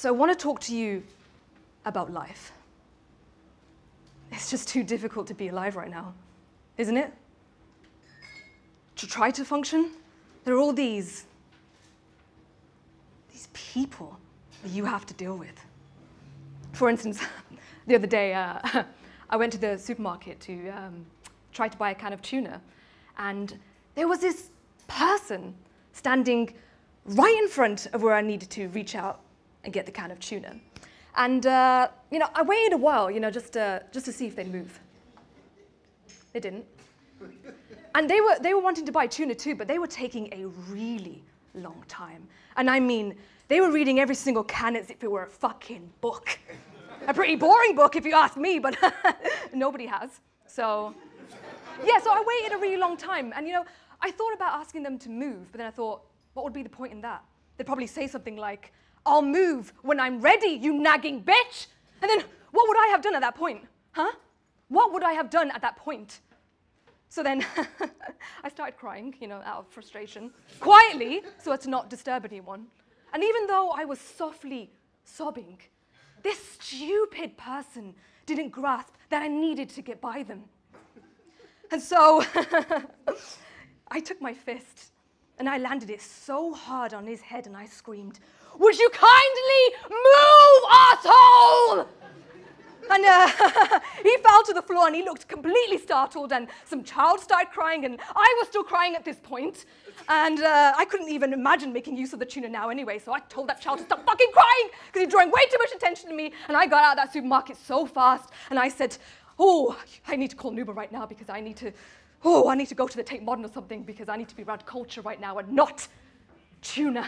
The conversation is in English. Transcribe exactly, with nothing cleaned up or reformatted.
So I want to talk to you about life. It's just too difficult to be alive right now, isn't it? To try to function, there are all these, these people that you have to deal with. For instance, the other day, uh, I went to the supermarket to um, try to buy a can of tuna, and there was this person standing right in front of where I needed to reach out and get the can of tuna. And uh, you know, I waited a while, you know, just to, just to see if they'd move. They didn't. And they were, they were wanting to buy tuna too, but they were taking a really long time. And I mean, they were reading every single can as if it were a fucking book. A pretty boring book if you ask me, but nobody has. So, yeah, so I waited a really long time. And you know, I thought about asking them to move, but then I thought, what would be the point in that? They'd probably say something like, "I'll move when I'm ready, you nagging bitch." And then what would I have done at that point? Huh? What would I have done at that point? So then I started crying, you know, out of frustration, quietly, so as to not disturb anyone. And even though I was softly sobbing, this stupid person didn't grasp that I needed to get by them. And so I took my fist and I landed it so hard on his head and I screamed, "Would you kindly move, asshole?" And uh, he fell to the floor and he looked completely startled, and some child started crying, and I was still crying at this point. And uh, I couldn't even imagine making use of the tuna now anyway, so I told that child to stop fucking crying because he's drawing way too much attention to me. And I got out of that supermarket so fast and I said, "Oh, I need to call Nuba right now because I need to, oh, I need to go to the Tate Modern or something because I need to be around culture right now and not tuna."